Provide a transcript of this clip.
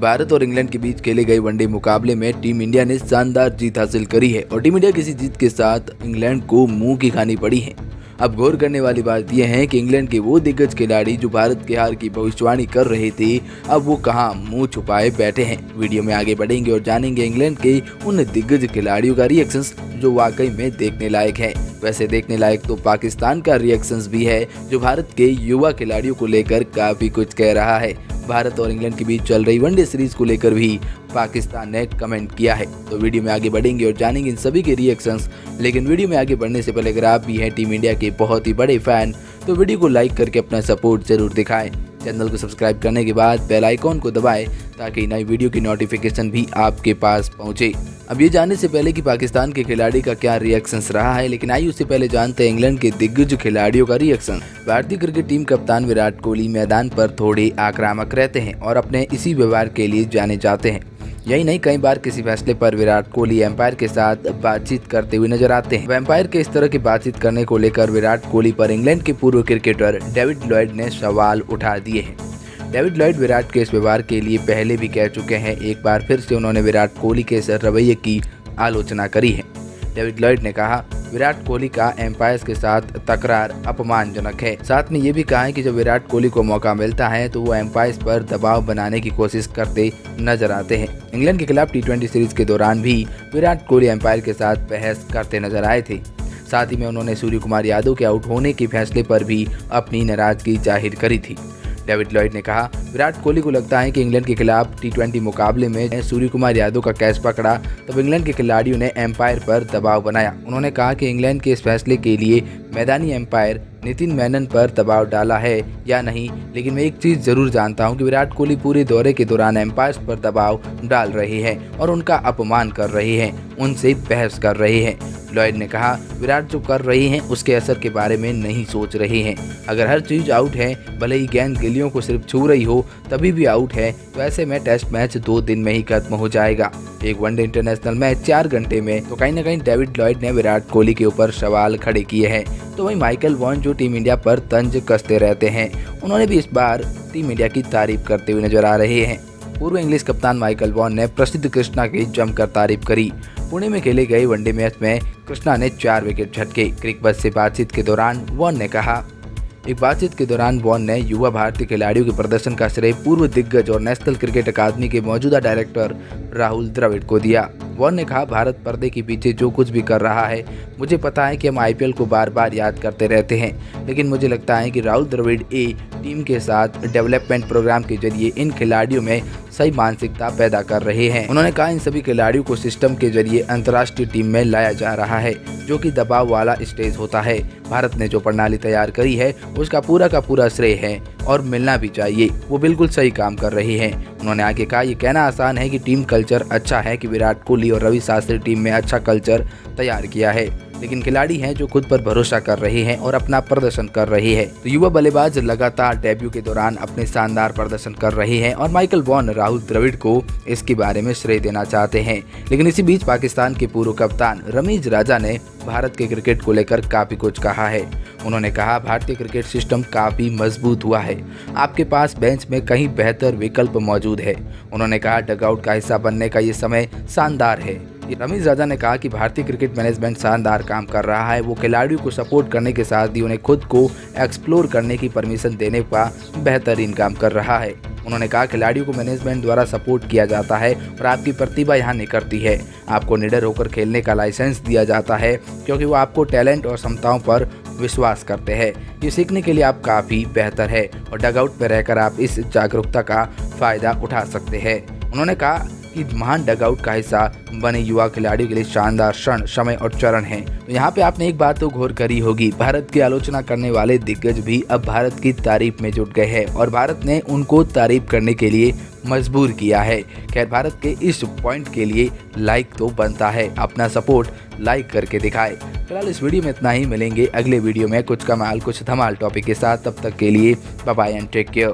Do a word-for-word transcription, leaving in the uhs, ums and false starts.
भारत और इंग्लैंड के बीच खेले गए वनडे मुकाबले में टीम इंडिया ने शानदार जीत हासिल करी है और टीम इंडिया की इसी जीत के साथ इंग्लैंड को मुंह की खानी पड़ी है। अब गौर करने वाली बात यह है कि इंग्लैंड के वो दिग्गज खिलाड़ी जो भारत के हार की भविष्यवाणी कर रहे थे, अब वो कहां मुंह छुपाए बैठे हैं। वीडियो में आगे बढ़ेंगे और जानेंगे इंग्लैंड के उन दिग्गज खिलाड़ियों का रिएक्शंस जो वाकई में देखने लायक है। वैसे देखने लायक तो पाकिस्तान का रिएक्शंस भी है जो भारत के युवा खिलाड़ियों को लेकर काफी कुछ कह रहा है। भारत और इंग्लैंड के बीच चल रही वनडे सीरीज को लेकर भी पाकिस्तान ने कमेंट किया है, तो वीडियो में आगे बढ़ेंगे और जानेंगे इन सभी के रिएक्शंस। लेकिन वीडियो में आगे बढ़ने से पहले अगर आप भी हैं टीम इंडिया के बहुत ही बड़े फैन तो वीडियो को लाइक करके अपना सपोर्ट जरूर दिखाएं। चैनल को सब्सक्राइब करने के बाद बेल आइकॉन को दबाएं ताकि नई वीडियो की नोटिफिकेशन भी आपके पास पहुंचे। अब ये जानने से पहले कि पाकिस्तान के खिलाड़ी का क्या रिएक्शंस रहा है, लेकिन आइए उससे पहले जानते हैं इंग्लैंड के दिग्गज खिलाड़ियों का रिएक्शन। भारतीय क्रिकेट टीम कप्तान विराट कोहली मैदान पर थोड़े आक्रामक रहते हैं और अपने इसी व्यवहार के लिए जाने जाते हैं। यही नहीं, कई बार किसी फैसले पर विराट कोहली एम्पायर के साथ बातचीत करते हुए नजर आते हैं। एम्पायर के इस तरह की बातचीत करने को लेकर विराट कोहली पर इंग्लैंड के पूर्व क्रिकेटर डेविड लॉयड ने सवाल उठा दिए हैं। डेविड लॉयड विराट के इस व्यवहार के लिए पहले भी कह चुके हैं। एक बार फिर से उन्होंने विराट कोहली के इस रवैये की आलोचना करी है। डेविड लॉयड ने कहा, विराट कोहली का एम्पायर्स के साथ तकरार अपमानजनक है। साथ में ये भी कहा है कि जब विराट कोहली को मौका मिलता है तो वो एम्पायर्स पर दबाव बनाने की कोशिश करते नजर आते हैं। इंग्लैंड के खिलाफ टी ट्वेंटी सीरीज के दौरान भी विराट कोहली एम्पायर के साथ बहस करते नजर आए थे। साथ ही में उन्होंने सूर्यकुमार यादव के आउट होने के फैसले पर भी अपनी नाराजगी जाहिर करी थी। डेविड लॉयड ने कहा, विराट कोहली को लगता है कि इंग्लैंड के खिलाफ टी ट्वेंटी मुकाबले में सूर्यकुमार यादव का कैच पकड़ा तब इंग्लैंड के खिलाड़ियों ने एम्पायर पर दबाव बनाया। उन्होंने कहा कि इंग्लैंड के इस फैसले के लिए मैदानी एम्पायर नितिन मैन पर दबाव डाला है या नहीं, लेकिन मैं एक चीज़ जरूर जानता हूं कि विराट कोहली पूरे दौरे के दौरान एम्पायर्स पर दबाव डाल रहे हैं और उनका अपमान कर रहे हैं, उनसे बहस कर रहे हैं। लॉयड ने कहा, विराट जो कर रहे हैं उसके असर के बारे में नहीं सोच रहे हैं। अगर हर चीज़ आउट है, भले ही गेंद गिल्लियों को सिर्फ छू रही हो तभी भी आउट है, तो ऐसे में टेस्ट मैच दो दिन में ही खत्म हो जाएगा, एक वनडे इंटरनेशनल मैच चार घंटे में। तो कहीं ना कहीं डेविड लॉयड ने विराट कोहली के ऊपर सवाल खड़े किए हैं। तो वहीं माइकल वॉन जो टीम इंडिया पर तंज कसते रहते हैं, उन्होंने भी इस बार टीम इंडिया की तारीफ करते हुए नजर आ रहे हैं। पूर्व इंग्लिश कप्तान माइकल वॉन ने प्रसिद्ध कृष्णा की जमकर तारीफ करी। पुणे में खेले गए वनडे मैच में कृष्णा ने चार विकेट झटके। क्रिक बस से बातचीत के दौरान वॉन ने कहा, एक बातचीत के दौरान वॉन ने युवा भारतीय खिलाड़ियों के प्रदर्शन का श्रेय पूर्व दिग्गज और नेशनल क्रिकेट अकादमी के मौजूदा डायरेक्टर राहुल द्रविड़ को दिया। वॉन ने कहा, भारत पर्दे के पीछे जो कुछ भी कर रहा है, मुझे पता है कि हम आईपीएल को बार बार याद करते रहते हैं, लेकिन मुझे लगता है कि राहुल द्रविड़ ए टीम के साथ डेवलपमेंट प्रोग्राम के जरिए इन खिलाड़ियों में सही मानसिकता पैदा कर रहे हैं। उन्होंने कहा, इन सभी खिलाड़ियों को सिस्टम के जरिए अंतर्राष्ट्रीय टीम में लाया जा रहा है, जो कि दबाव वाला स्टेज होता है। भारत ने जो प्रणाली तैयार करी है उसका पूरा का पूरा श्रेय है और मिलना भी चाहिए। वो बिल्कुल सही काम कर रहे हैं। उन्होंने आगे कहा, ये कहना आसान है कि टीम कल्चर अच्छा है कि विराट कोहली और रवि शास्त्री टीम में अच्छा कल्चर तैयार किया है, लेकिन खिलाड़ी हैं जो खुद पर भरोसा कर रहे हैं और अपना प्रदर्शन कर रहे हैं। तो युवा बल्लेबाज लगातार डेब्यू के दौरान अपने शानदार प्रदर्शन कर रहे हैं और माइकल वॉन राहुल द्रविड़ को इसके बारे में श्रेय देना चाहते हैं। लेकिन इसी बीच पाकिस्तान के पूर्व कप्तान रमीज राजा ने भारत के क्रिकेट को लेकर काफी कुछ कहा है। उन्होंने कहा, भारतीय क्रिकेट सिस्टम काफी मजबूत हुआ है। आपके पास बेंच में कहीं बेहतर विकल्प मौजूद है। उन्होंने कहा, डगआउट का हिस्सा बनने का ये समय शानदार है। रमीज राजा ने कहा कि भारतीय क्रिकेट मैनेजमेंट शानदार काम कर रहा है। वो खिलाड़ियों को सपोर्ट करने के साथ ही उन्हें खुद को एक्सप्लोर करने की परमिशन देने का बेहतरीन काम कर रहा है। उन्होंने कहा, खिलाड़ियों को मैनेजमेंट द्वारा सपोर्ट किया जाता है और आपकी प्रतिभा यहाँ निखरती है। आपको निडर होकर खेलने का लाइसेंस दिया जाता है क्योंकि वो आपको टैलेंट और क्षमताओं पर विश्वास करते हैं। ये सीखने के लिए आप काफ़ी बेहतर है और डगआउट में रहकर आप इस जागरूकता का फ़ायदा उठा सकते हैं। उन्होंने कहा कि महान डगआउट का हिस्सा बने युवा खिलाड़ियों के लिए शानदार क्षण, समय और चरण है। तो यहाँ पे आपने एक बात तो गौर करी होगी, भारत की आलोचना करने वाले दिग्गज भी अब भारत की तारीफ में जुट गए हैं और भारत ने उनको तारीफ करने के लिए मजबूर किया है। खैर, भारत के इस पॉइंट के लिए लाइक तो बनता है। अपना सपोर्ट लाइक करके दिखाए। फिलहाल इस वीडियो में इतना ही। मिलेंगे अगले वीडियो में कुछ कमाल कुछ धमाल टॉपिक के साथ। तब तक के लिए bye bye and take care.